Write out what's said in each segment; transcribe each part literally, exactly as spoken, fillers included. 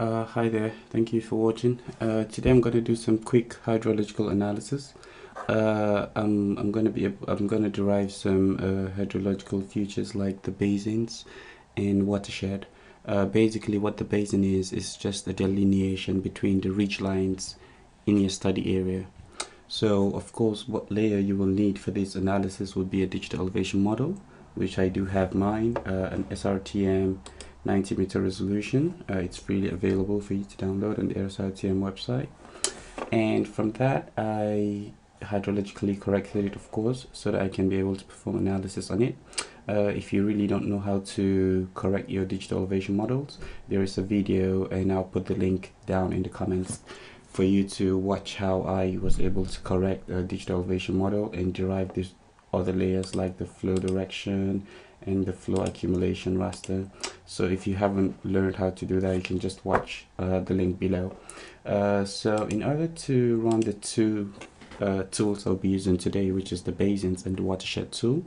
Uh, hi there, thank you for watching. Uh, today I'm going to do some quick hydrological analysis. Uh, I'm, I'm going to be I'm going to derive some uh, hydrological features like the basins and watershed. Uh, basically, what the basin is is just a delineation between the ridge lines in your study area. So, of course, what layer you will need for this analysis would be a digital elevation model, which I do have mine, uh, an S R T M. ninety meter resolution. Uh, it's freely available for you to download on the S R T M website. And from that, I hydrologically corrected it, of course, so that I can be able to perform analysis on it. Uh, if you really don't know how to correct your digital elevation models, there is a video, and I'll put the link down in the comments for you to watch how I was able to correct a digital elevation model and derive these other layers like the flow direction and the flow accumulation raster. So if you haven't learned how to do that, you can just watch uh, the link below. Uh, so in order to run the two uh, tools I'll be using today, which is the basins and the watershed tool,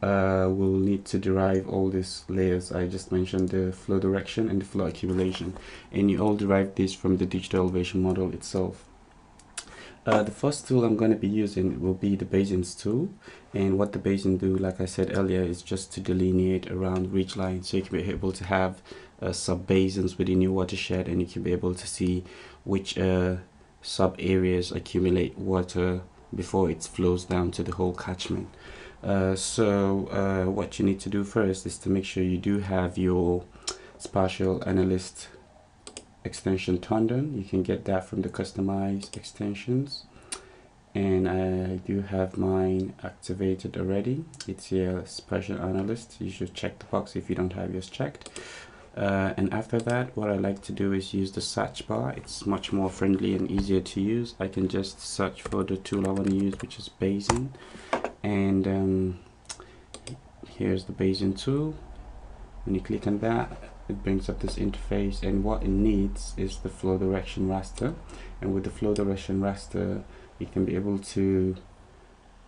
uh, we'll need to derive all these layers I just mentioned, the flow direction and the flow accumulation, and you all derive this from the digital elevation model itself. Uh, the first tool I'm going to be using will be the basins tool, and what the basin do, like I said earlier, is just to delineate around ridge lines, so you can be able to have uh, sub basins within your watershed, and you can be able to see which uh, sub areas accumulate water before it flows down to the whole catchment. Uh, so uh, what you need to do first is to make sure you do have your Spatial Analyst extension turned on. You can get that from the customized extensions, and I do have mine activated already. It's your Spatial Analyst. You should check the box if you don't have yours checked. Uh, and after that, what I like to do is use the search bar. It's much more friendly and easier to use. I can just search for the tool I want to use, which is basin, and um, here's the basin tool. When you click on that, it brings up this interface, and what it needs is the flow direction raster. And with the flow direction raster, you can be able to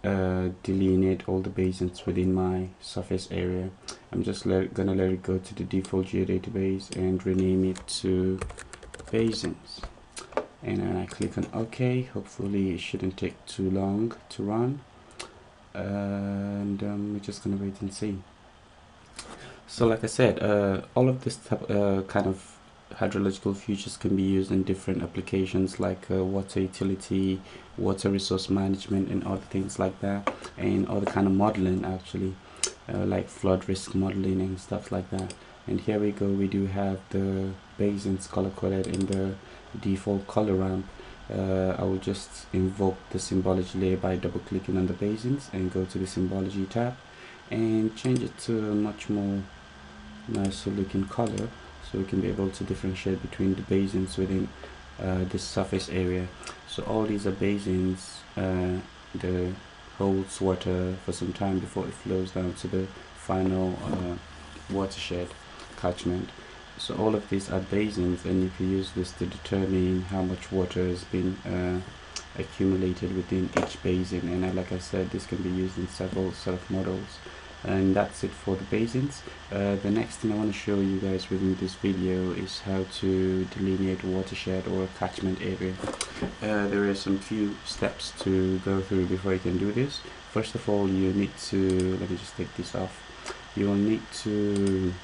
uh, delineate all the basins within my surface area. I'm just let, gonna let it go to the default geodatabase and rename it to basins. And then I click on OK. Hopefully it shouldn't take too long to run. Uh, and um, we're just gonna wait and see. So like I said, uh, all of this type, uh, kind of hydrological features can be used in different applications like uh, water utility, water resource management, and other things like that, and other kind of modeling actually, uh, like flood risk modeling and stuff like that. And here we go, we do have the basins color-coded in the default color ramp. Uh, I will just invoke the symbology layer by double-clicking on the basins and go to the symbology tab and change it to a much more nicer looking color, so we can be able to differentiate between the basins within uh, this surface area. So all these are basins uh, that holds water for some time before it flows down to the final uh, watershed catchment. So all of these are basins, and you can use this to determine how much water has been uh, accumulated within each basin. And uh, like I said, this can be used in several sort of models. And that's it for the basins. Uh, the next thing I want to show you guys within this video is how to delineate a watershed or a catchment area. Uh, there are some few steps to go through before you can do this. First of all, you need to, let me just take this off, you will need to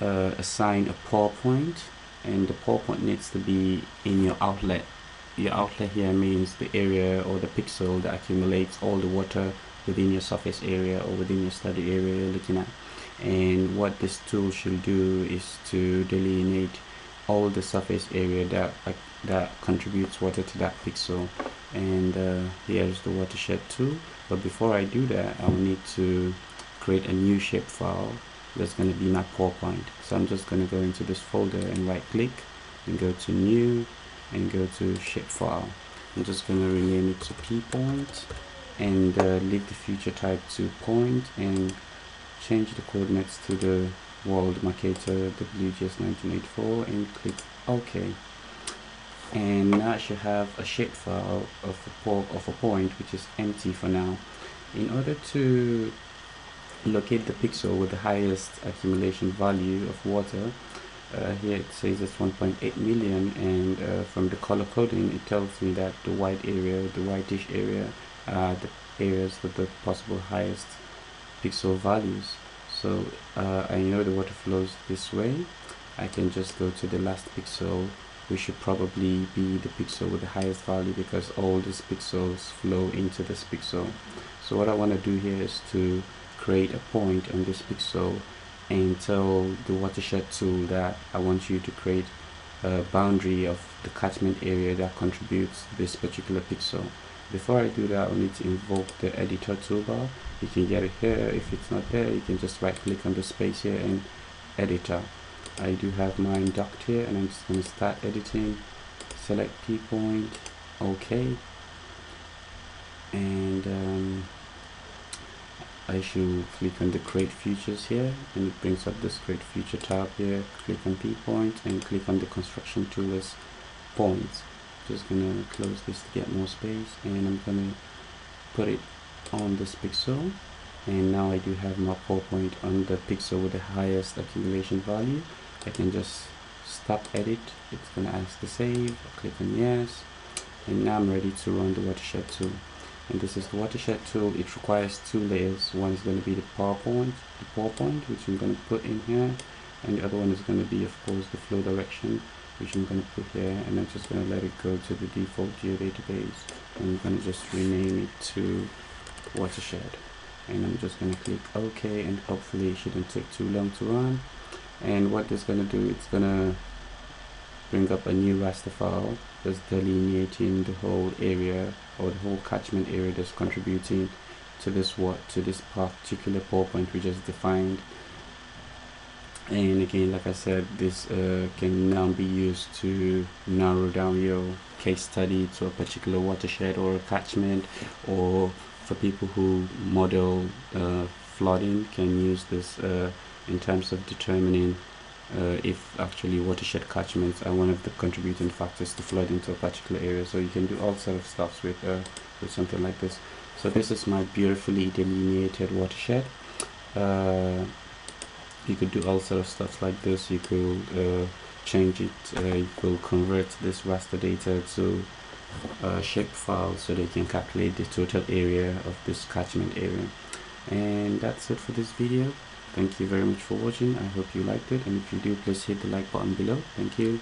uh, assign a power point, and the power point needs to be in your outlet. Your outlet here means the area or the pixel that accumulates all the water within your surface area or within your study area you're looking at. And what this tool should do is to delineate all the surface area that uh, that contributes water to that pixel. And uh, here's the watershed tool. But before I do that, I'll need to create a new shapefile that's going to be my PowerPoint. So I'm just going to go into this folder and right click and go to new and go to shapefile. I'm just going to rename it to P point, and uh, leave the feature type to point, and change the coordinates to the world marcator W G S nineteen eighty-four, and click OK. And now I should have a shapefile of a, of a point which is empty for now. In order to locate the pixel with the highest accumulation value of water, Uh, here it says it's one point eight million, and uh, from the color coding it tells me that the white area, the whitish area, are the areas with the possible highest pixel values. So uh, I know the water flows this way. I can just go to the last pixel, which should probably be the pixel with the highest value, because all these pixels flow into this pixel. So what I want to do here is to create a point on this pixel and tell the watershed tool that I want you to create a boundary of the catchment area that contributes this particular pixel. Before I do that, I'll need to invoke the editor toolbar. You can get it here. If it's not there, you can just right click on the space here and editor. I do have mine docked here, and I'm just going to start editing. Select keypoint, OK, and um, I should click on the create features here, and it brings up this create feature tab here. Click on P point and click on the construction tool as points. Just gonna close this to get more space, and I'm gonna put it on this pixel, and now I do have my four point on the pixel with the highest accumulation value. I can just stop edit. It's gonna ask to save. I click on yes, and now I'm ready to run the watershed tool. And this is the watershed tool. It requires two layers. One is going to be the PowerPoint, the PowerPoint, which I'm going to put in here, and the other one is going to be, of course, the flow direction, which I'm going to put here. And I'm just going to let it go to the default geodatabase, and I'm going to just rename it to watershed. And I'm just going to click OK, and hopefully it shouldn't take too long to run. And what it's going to do, it's going to bring up a new raster file that's delineating the whole area, or the whole catchment area that's contributing to this what to this particular PowerPoint we just defined. And again, like I said, this uh, can now be used to narrow down your case study to a particular watershed or a catchment, or for people who model uh, flooding, can use this uh, in terms of determining Uh, if actually watershed catchments are one of the contributing factors to flooding to a particular area. So you can do all sort of stuff with, uh, with something like this. So this is my beautifully delineated watershed. Uh, you could do all sort of stuff like this. You could uh, change it. Uh, you could convert this raster data to a shape file so that you can calculate the total area of this catchment area. And that's it for this video. Thank you very much for watching. I hope you liked it, and if you do, please hit the like button below. Thank you.